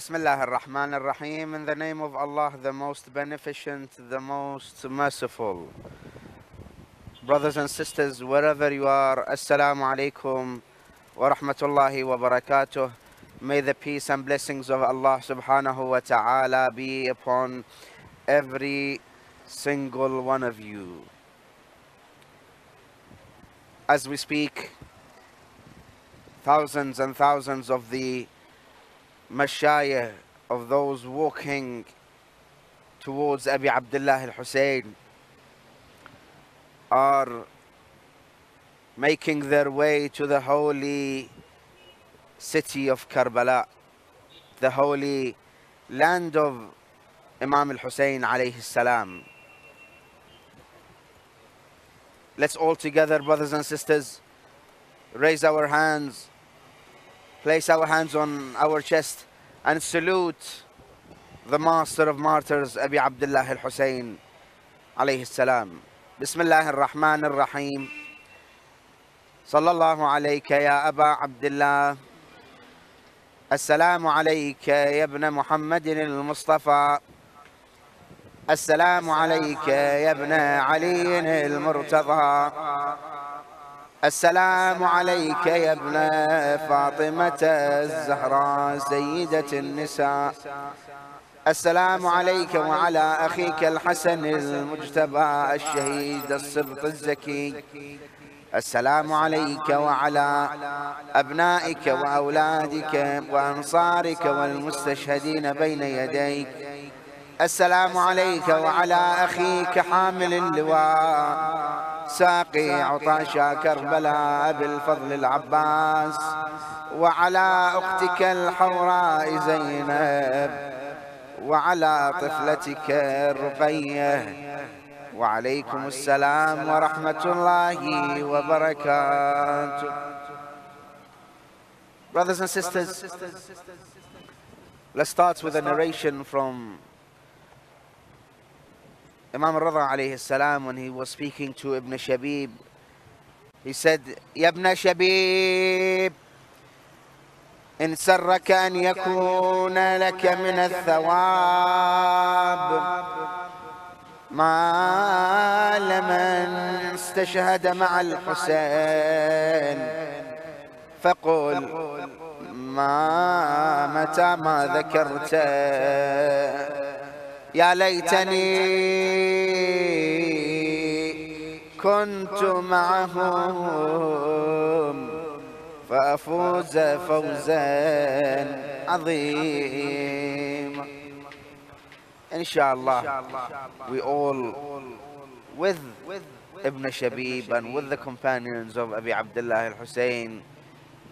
Bismillah ar-Rahman ar-Rahim, in the name of Allah, the most beneficent, the most merciful. Brothers and sisters, wherever you are, Assalamu alaikum wa rahmatullahi wa barakatuh. May the peace and blessings of Allah subhanahu wa ta'ala be upon every single one of you. As we speak, thousands and thousands of the mashayikh, of those walking towards Abi Abdullah al Hussein, are making their way to the holy city of Karbala, the holy land of Imam al-Hussein alayhi salam. Let's all together, brothers and sisters, raise our hands, place our hands on our chest and salute the master of martyrs, Abi Abdullah al Hussein alayhi salam. Bismillah ar-Rahman ar-Rahim. Sallallahu alayka ya Aba Abdullah. Assalamu alayka ya ibn Muhammadin al-Mustafa. Assalamu alayka ya ibn Aliyin al-Murtada. السلام عليك يا ابن فاطمة الزهراء سيدة النساء. السلام عليك وعلى أخيك الحسن المجتبى الشهيد الصبط الزكي. السلام عليك وعلى أبنائك وأولادك وأنصارك والمستشهدين بين يديك. السلام عليك وعلى أخيك حامل اللواء ساقي عطاشا كربلاء أبي الفضل العباس، وعلى أختك الحوراء زينب، وعلى طفلتك الرقية، وعليكم السلام ورحمة الله وبركاته. Brothers and sisters, let's start with a narration from Imam Raza alayhi salam, when he was speaking to Ibn Shabib. He said, Ya Ibn Shabib, in sarraka an yakuna laka min al-thawab ma laman istashhada ma'a al-Husayn faqul ma mata ma dhakarta يا ليتني كنت معهم فأفوز فوزا عظيما. Inshallah, we all with Ibn Shabib and with the companions of Abi Abdullah al-Hussein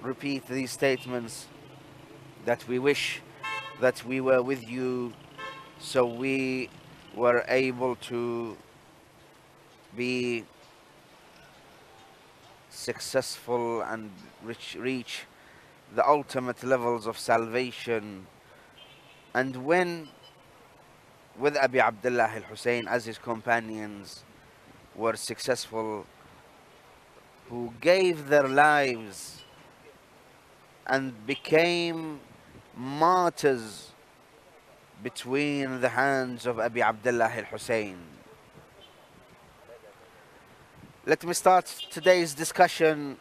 repeat these statements that we wish that we were with you, so we were able to be successful and reach the ultimate levels of salvation and win with Abi Abdullah al-Hussein, as his companions were successful, who gave their lives and became martyrs between the hands of Abi Abdullah al-Hussein. Let me start today's discussion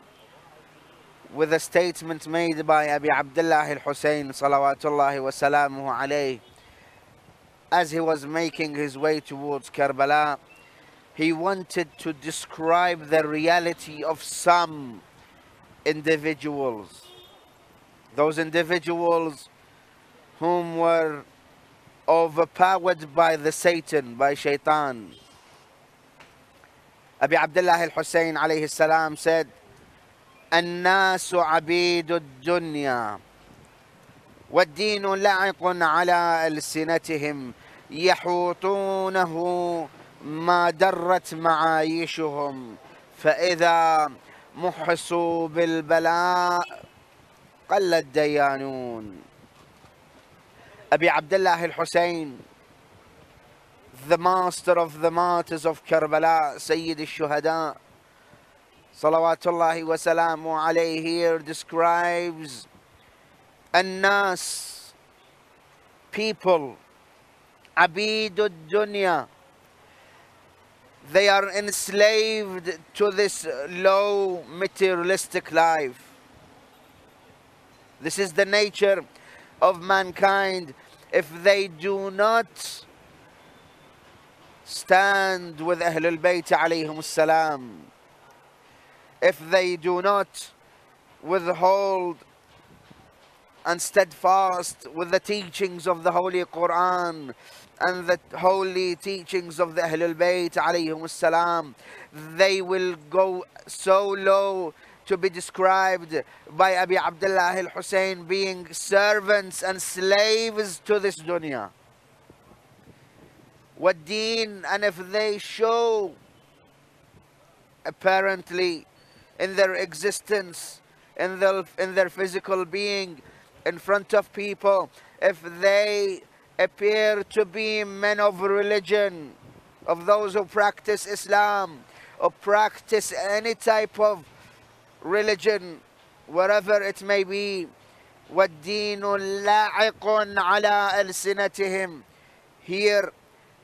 with a statement made by Abi Abdullah al-Hussein salawatullahi wa salamuhu alayhi. As he was making his way towards Karbala, he wanted to describe the reality of some individuals, those individuals whom were overpowered by Shaitan. Abi Abdullah al-Hussein alayhi salam said, "An-nasu abidu ad-dunya wad-deenu la'iqun ala al-sinatihim yahutunahu ma darrat ma'ayishuhum fa'idha muhsu bil-bala' qalla ad-dayanun." Abi Abdullah al-Hussein, the master of the martyrs of Karbala, Sayyid al-Shuhada, salawatullahi wa salamu alayhi, here describes an-nas, people, abidud dunya, they are enslaved to this low materialistic life. This is the nature of mankind. If they do not stand with Ahlul Bayt alayhim salam, if they do not withhold and steadfast with the teachings of the Holy Quran and the holy teachings of the Ahlul Bayt alayhim salam, they will go so low to be described by Abi Abdullah al Hussein being servants and slaves to this dunya. What deen? And if they show apparently in their existence, in their physical being, in front of people, if they appear to be men of religion, of those who practice Islam or practice any type of religion, wherever it may be, وَالدِّينُ لَاعِقٌ عَلَىٰ أَلْسِنَتِهِمْ. Here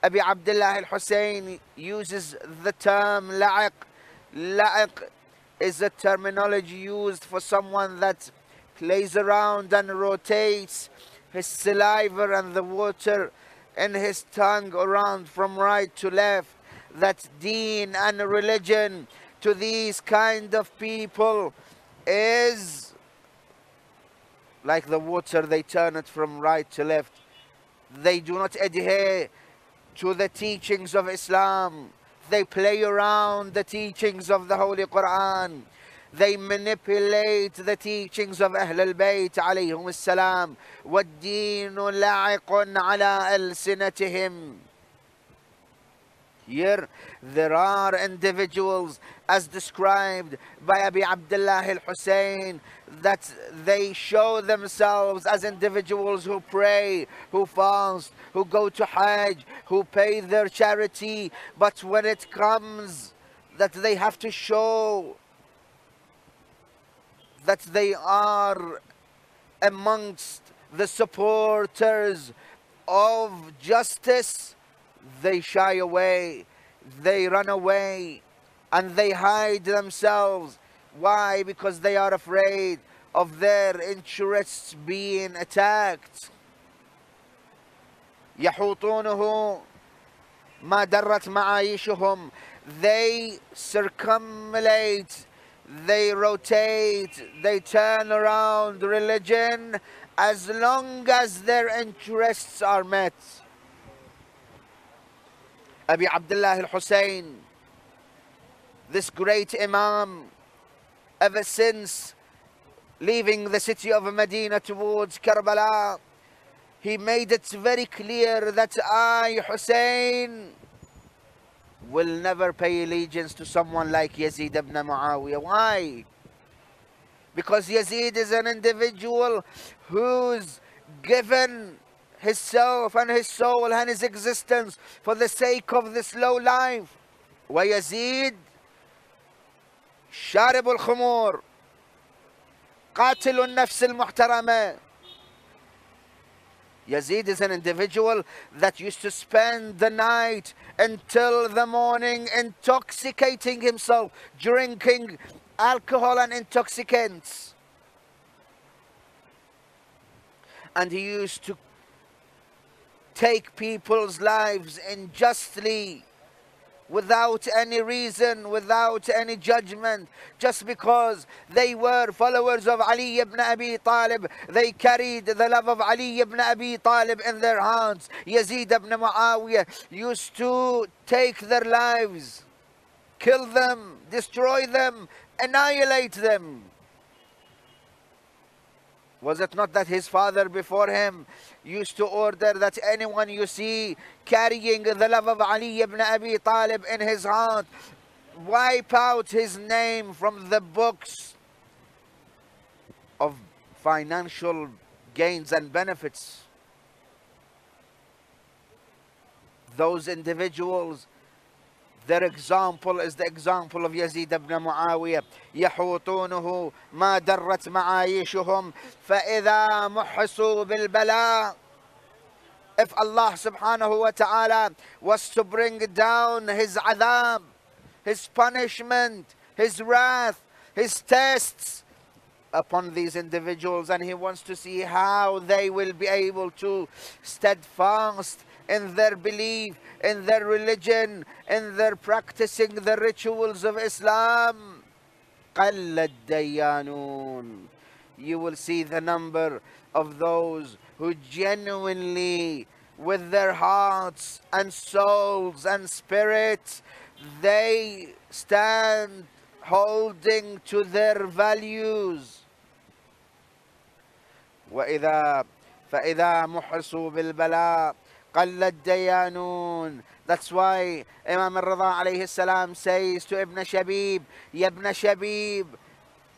Abi Abdullah al-Hussein uses the term لَاعِق. لَاعِق is a terminology used for someone that plays around and rotates his saliva and the water in his tongue around from right to left. That deen and religion to these kind of people is like the water, they turn it from right to left. They do not adhere to the teachings of Islam. They play around the teachings of the Holy Quran. They manipulate the teachings of Ahlul Bayt alayhum assalam. وَالدِّينُ لَاعِقٌ عَلَىٰ أَلْسِنَتِهِمْ. Here there are individuals, as described by Abi Abdullah al-Hussein, that they show themselves as individuals who pray, who fast, who go to Hajj, who pay their charity, but when it comes that they have to show that they are amongst the supporters of justice, they shy away, they run away, and they hide themselves. Why? Because they are afraid of their interests being attacked. يحوطونه ما درت معايشهم. They circumambulate, they rotate, they turn around religion as long as their interests are met. Abi Abdullah al-Hussein, this great Imam, ever since leaving the city of Medina towards Karbala, he made it very clear that I, Hussein, will never pay allegiance to someone like Yazid ibn Muawiya. Why? Because Yazid is an individual who's given his self and his soul and his existence for the sake of this low life. وَيَزِيدُ شَارِبُ الْخُمُورِ قَاتِلُ النَّفْسِ الْمُحْتَرَمَةِ. Yazid is an individual that used to spend the night until the morning intoxicating himself, drinking alcohol and intoxicants. And he used to take people's lives unjustly, without any reason, without any judgment, just because they were followers of Ali ibn Abi Talib. They carried the love of Ali ibn Abi Talib in their hearts. Yazid ibn Muawiyah used to take their lives, kill them, destroy them, annihilate them. Was it not that his father before him used to order that anyone you see carrying the love of Ali ibn Abi Talib in his heart, wipe out his name from the books of financial gains and benefits? Those individuals, their example is the example of Yazid ibn Muawiyah. يحوطونه ما درت معايشهم فإذا محسوا بالبلاء if Allah subhanahu wa ta'ala was to bring down His adab, His punishment, His wrath, His tests upon these individuals, and He wants to see how they will be able to steadfast in their belief, in their religion, in their practicing the rituals of Islam. قَلَّ الدَّيَّانُونَ. You will see the number of those who genuinely, with their hearts and souls and spirits, they stand holding to their values. فَإِذَا مُحْرِصُوا بِالْبَلَاءِ قَلَّ الدَّيَانُونَ. That's why Imam Raza alayhi salam says to Ibn Shabib, يَا Ibn Shabib,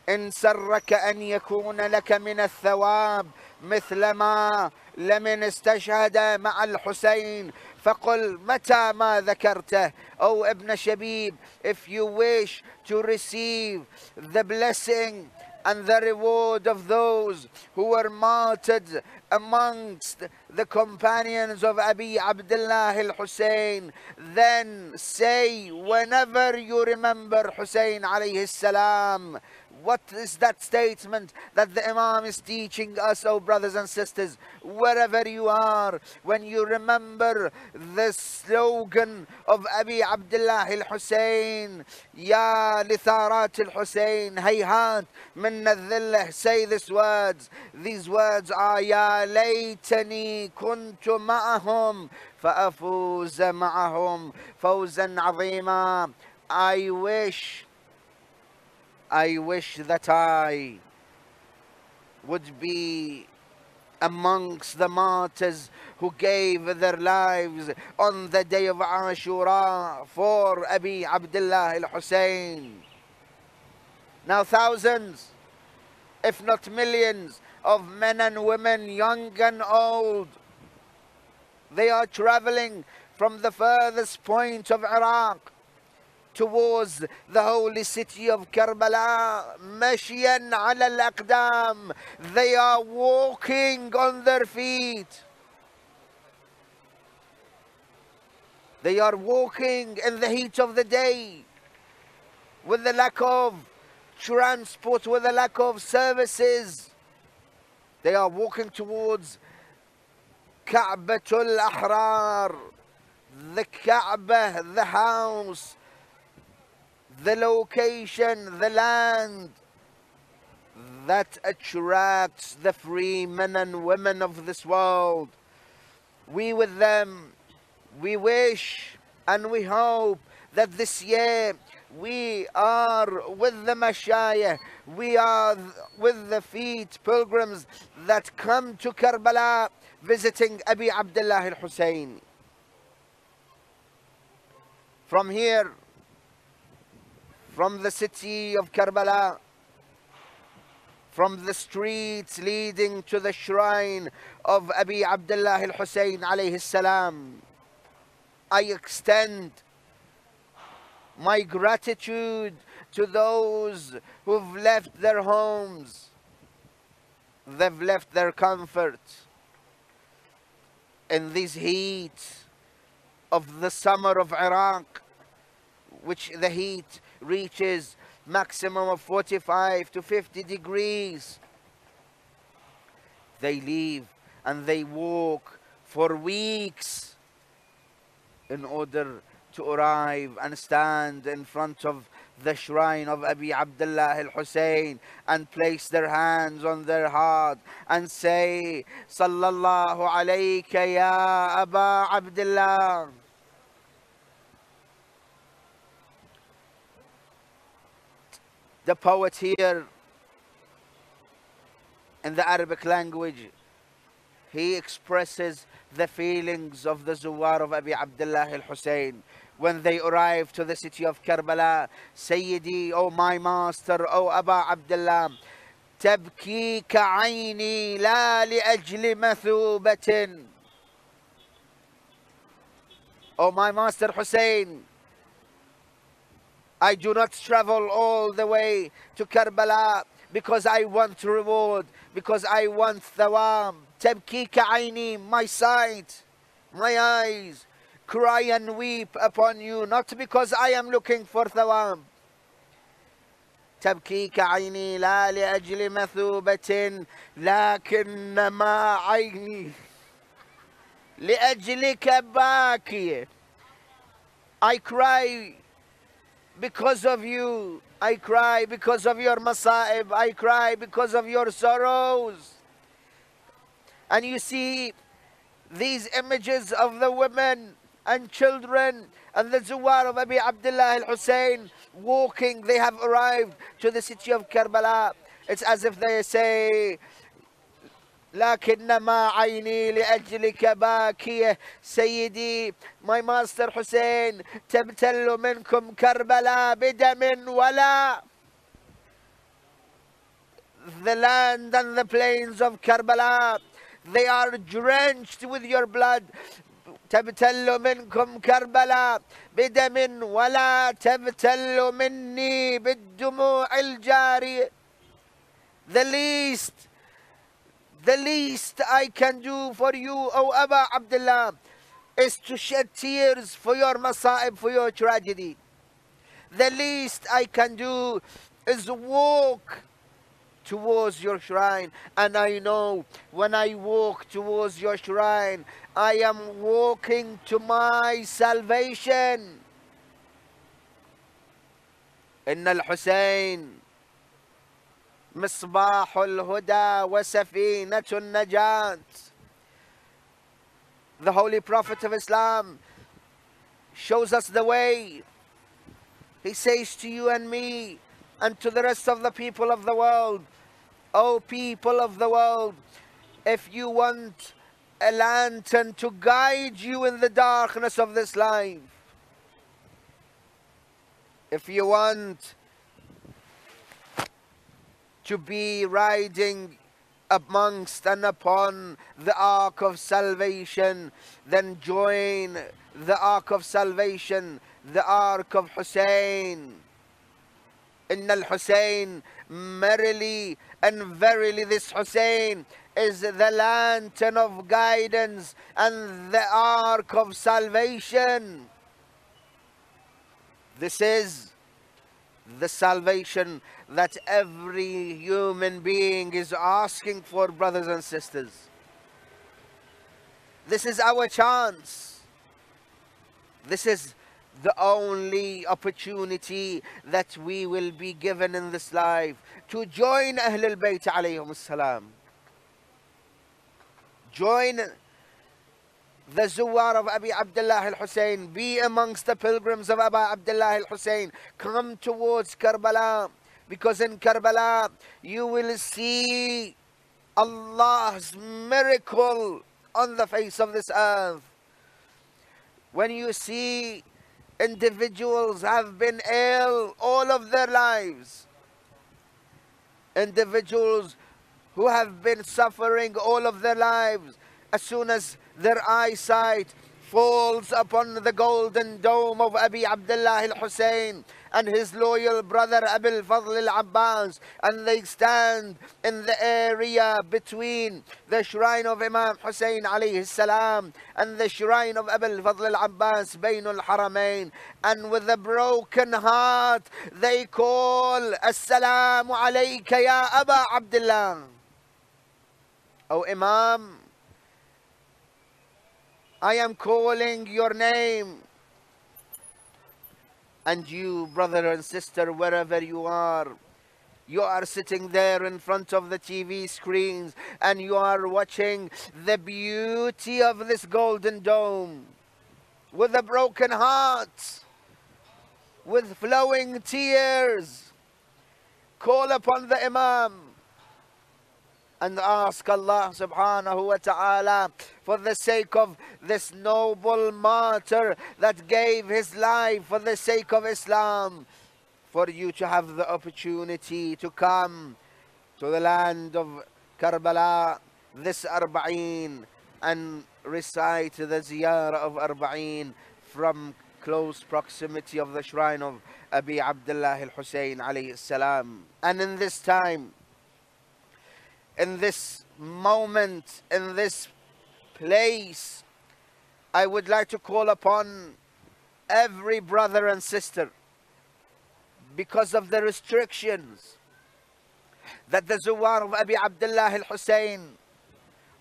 إن سرك أن يكون لك من الثواب مثلما لمن استشهد مع الحسين فقل متى ما ذكرته. Oh Ibn Shabib, if you wish to receive the blessing and the reward of those who were martyred amongst the companions of Abi Abdullah al Hussein, then say whenever you remember Hussein alayhi salam. What is that statement that the Imam is teaching us, oh brothers and sisters? Wherever you are, when you remember the slogan of Abi Abdullah al-Hussein, Ya litharat al-Hussein, hayhat minna dhillah, say these words. These words are, Ya laytani kuntu ma'ahum, fa'afuza ma'ahum, fawzan azima. I wish that I would be amongst the martyrs who gave their lives on the day of Ashura for Abi Abdullah al-Hussein. Now thousands, if not millions, of men and women, young and old, they are traveling from the furthest point of Iraq towards the holy city of Karbala, مشيا على الأقدام. They are walking on their feet. They are walking in the heat of the day, with the lack of transport, with the lack of services. They are walking towards Ka'batul Ahrar, the Kaaba, the house, the location, the land that attracts the free men and women of this world. We with them, we wish and we hope that this year we are with the Mashayikh, we are with the feet pilgrims that come to Karbala visiting Abi Abdullah al-Hussein. From here, from the city of Karbala, from the streets leading to the shrine of Abi Abdullah al-Hussein alayhi salam, I extend my gratitude to those who've left their homes, they've left their comfort in this heat of the summer of Iraq, which the heat reaches maximum of 45 to 50 degrees. They leave and they walk for weeks in order to arrive and stand in front of the shrine of Abi Abdullah al-Hussein and place their hands on their heart and say, Sallallahu alayka ya Aba Abdullah. The poet here, in the Arabic language, he expresses the feelings of the Zuwar of Abi Abdullah al-Hussein when they arrive to the city of Karbala. Sayyidi, O my master, O Aba Abdullah, تبكيك عيني لا لأجل مثوبة. O my master Hussein, I do not travel all the way to Karbala because I want reward, because I want thawab. Tabkika aini, my sight. my eyes cry and weep upon you, not because I am looking for thawab. تبكيك عيني لا لأجل مثوبة لكنما عيني لأجلك باكية. I cry because of you. I cry because of your masa'ib. I cry because of your sorrows. And you see these images of the women and children and the Zuwar of Abi Abdullah al Hussein walking. They have arrived to the city of Karbala. It's as if they say, لكنما عيني لأجلك باكية. سيدي, my master Hussein, تبتل منكم كربلاء بدم ولا. The land and the plains of Karbala, they are drenched with your blood. تبتل منكم كربلاء بدم ولا تبتل مني بالدموع الجارية. The least I can do for you, O Aba Abdullah, is to shed tears for your masa'ib, for your tragedy. The least I can do is walk towards your shrine. And I know when I walk towards your shrine, I am walking to my salvation. Inna al-Hussein مصباح الهدى وسفينة النجاة. The Holy Prophet of Islam shows us the way. He says to you and me and to the rest of the people of the world, O people of the world, if you want a lantern to guide you in the darkness of this life, if you want to be riding amongst and upon the ark of salvation, then join the ark of salvation, the ark of Hussein. Inna al-Hussein, merrily and verily this Hussein is the lantern of guidance and the ark of salvation. This is the salvation that every human being is asking for, brothers and sisters. This is our chance. This is the only opportunity that we will be given in this life to join Ahlul Bayt alayhum salam. Join the Zuwar of Abi Abdullah al-Hussein. Be amongst the pilgrims of Abi Abdullah al-Hussein. Come towards Karbala, because in Karbala you will see Allah's miracle on the face of this earth. When you see individuals have been ill all of their lives, individuals who have been suffering all of their lives, as soon as their eyesight falls upon the golden dome of Abi Abdullah al-Hussein and his loyal brother Abul Fadl al-Abbas, and they stand in the area between the shrine of Imam Hussein alayhi salam and the shrine of Abul Fadl al-Abbas, bayn al-haramain, and with a broken heart they call, Assalamu alayka ya Aba Abdullah. O Imam, I am calling your name. And you, brother and sister, wherever you are sitting there in front of the TV screens and you are watching the beauty of this golden dome with a broken heart, with flowing tears. Call upon the Imam and ask Allah subhanahu wa ta'ala, for the sake of this noble martyr that gave his life for the sake of Islam, for you to have the opportunity to come to the land of Karbala, this Arbaeen, and recite the ziyarah of Arbaeen from close proximity of the shrine of Abi Abdullah al-Hussein alayhi salam. And in this time, in this moment, in this place, I would like to call upon every brother and sister, because of the restrictions that the Zuwar of Abi Abdullah al Hussein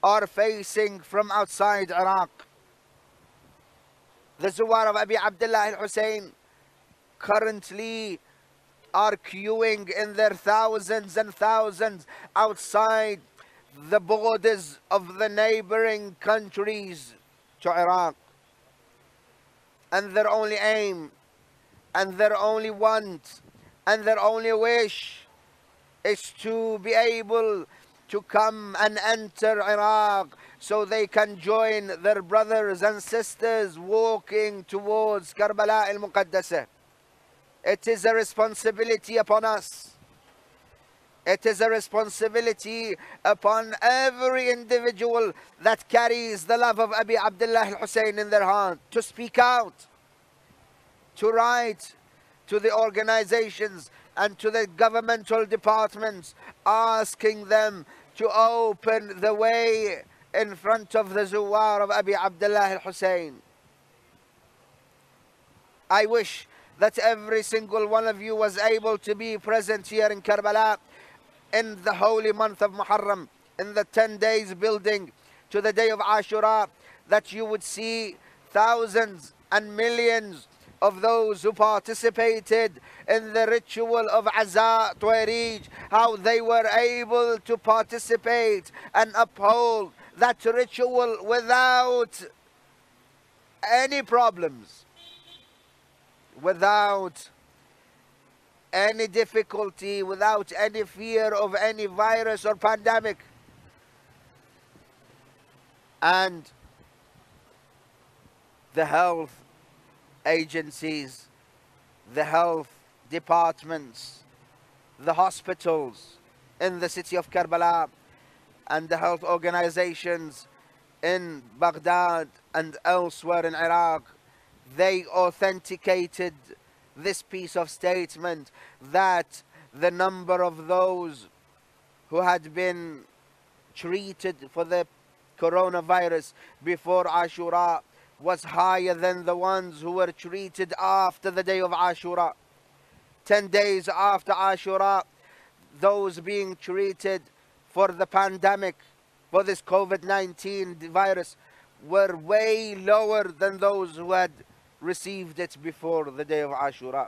are facing from outside Iraq. The Zuwar of Abi Abdullah al Hussein currently are queuing in their thousands and thousands outside the borders of the neighboring countries to Iraq. And their only aim, and their only want, and their only wish is to be able to come and enter Iraq so they can join their brothers and sisters walking towards Karbala al-Muqaddasah. It is a responsibility upon us. It is a responsibility upon every individual that carries the love of Abi Abdullah al-Hussein in their heart to speak out, to write to the organizations and to the governmental departments, asking them to open the way in front of the Zuwar of Abi Abdullah al-Hussein. I wish that every single one of you was able to be present here in Karbala in the holy month of Muharram, in the 10 days building to the day of Ashura, that you would see thousands and millions of those who participated in the ritual of Aza Tuarij, how they were able to participate and uphold that ritual without any problems, without any difficulty, without any fear of any virus or pandemic. And the health agencies, the health departments, the hospitals in the city of Karbala, and the health organizations in Baghdad and elsewhere in Iraq, they authenticated this piece of statement that the number of those who had been treated for the coronavirus before Ashura was higher than the ones who were treated after the day of Ashura. 10 days after Ashura, those being treated for the pandemic, for this COVID-19 virus, were way lower than those who had received it before the day of Ashura.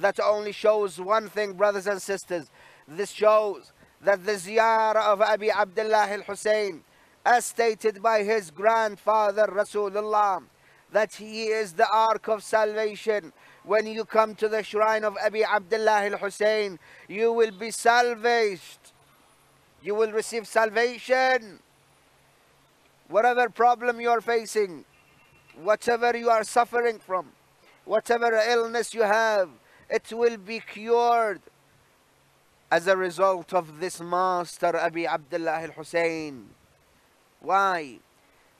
That only shows one thing, brothers and sisters. This shows that the ziyarah of Abi Abdullah al-Hussein, as stated by his grandfather Rasulullah, that he is the ark of salvation. When you come to the shrine of Abi Abdullah al-Hussein, you will be salvaged. You will receive salvation. Whatever problem you are facing, whatever you are suffering from, whatever illness you have, it will be cured as a result of this master Abi Abdullah al-Hussein. Why?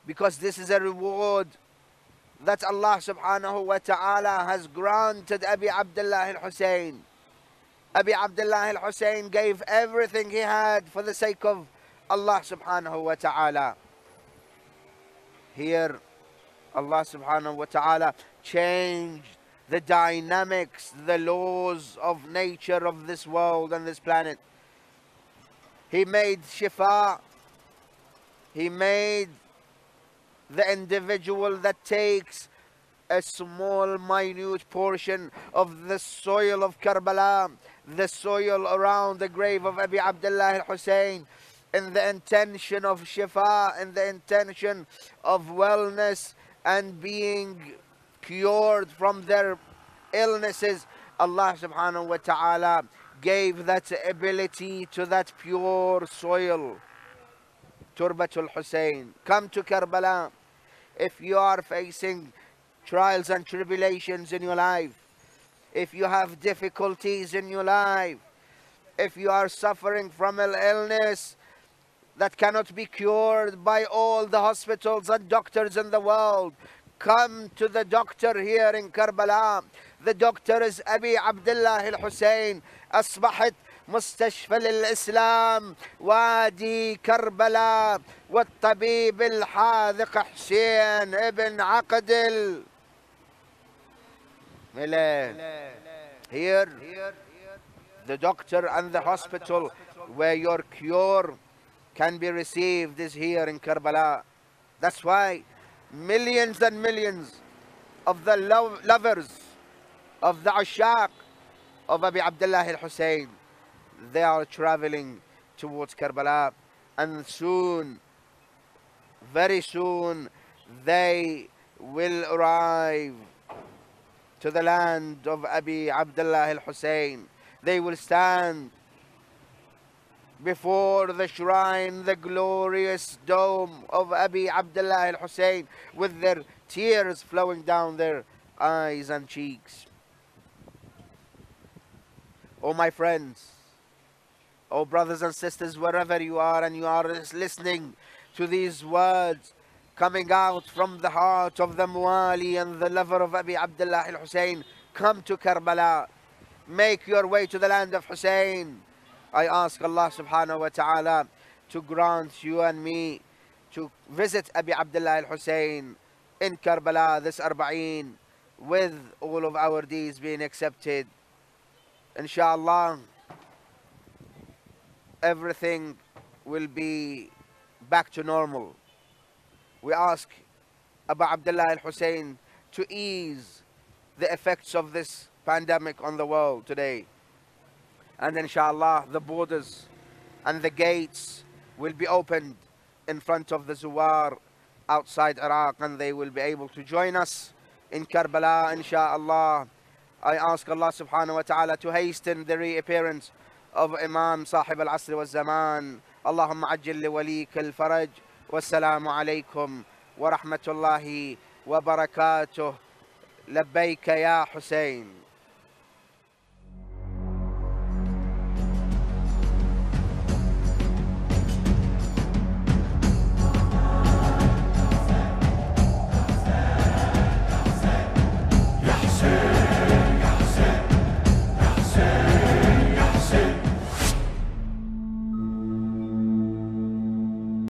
Because this is a reward that Allah subhanahu wa ta'ala has granted Abi Abdullah al-Hussein. Abi Abdullah al-Hussein gave everything he had for the sake of Allah subhanahu wa ta'ala. Here, Allah subhanahu wa ta'ala changed the dynamics, the laws of nature of this world and this planet. He made shifa. He made the individual that takes a small, minute portion of the soil of Karbala, the soil around the grave of Abi Abdullah al-Hussein, in the intention of shifa, in the intention of wellness and being cured from their illnesses. Allah subhanahu wa ta'ala gave that ability to that pure soil, Turbatul Hussein. Come to Karbala. If you are facing trials and tribulations in your life, if you have difficulties in your life, if you are suffering from an illness that cannot be cured by all the hospitals and doctors in the world, come to the doctor here in Karbala. The doctor is Abi Abdullah al-Hussein. أصبحت مستشفى الإسلام وادي كربلاء والطبيب الحاذق حسين ابن عقدل. Here, the doctor and the hospital where your cure can be received is here in Karbala. That's why millions and millions of the lovers of the Ashaq of Abi Abdullah al Hussein, they are traveling towards Karbala, and soon, very soon, they will arrive to the land of Abi Abdullah al Hussein. They will stand before the shrine, the glorious dome of Abi Abdullah al Hussein, with their tears flowing down their eyes and cheeks. Oh my friends, oh brothers and sisters, wherever you are and you are listening to these words coming out from the heart of the Muwali and the lover of Abi Abdullah al Hussein, come to Karbala, make your way to the land of Hussein. I ask Allah subhanahu wa ta'ala to grant you and me to visit Abi Abdullah al Hussein in Karbala this Arbaeen, with all of our deeds being accepted. Inshallah, everything will be back to normal. We ask Abu Abdullah al-Hussein to ease the effects of this pandemic on the world today. And inshallah, the borders and the gates will be opened in front of the Zuwar outside Iraq, and they will be able to join us in Karbala, inshallah. I ask Allah subhanahu wa ta'ala to hasten the reappearance of Imam Sahib al-Asr wal-Zaman. Allahumma ajil li walik al-Faraj. Wassalamu alaykum wa rahmatullahi wa barakatuh. Labbayka ya Hussein.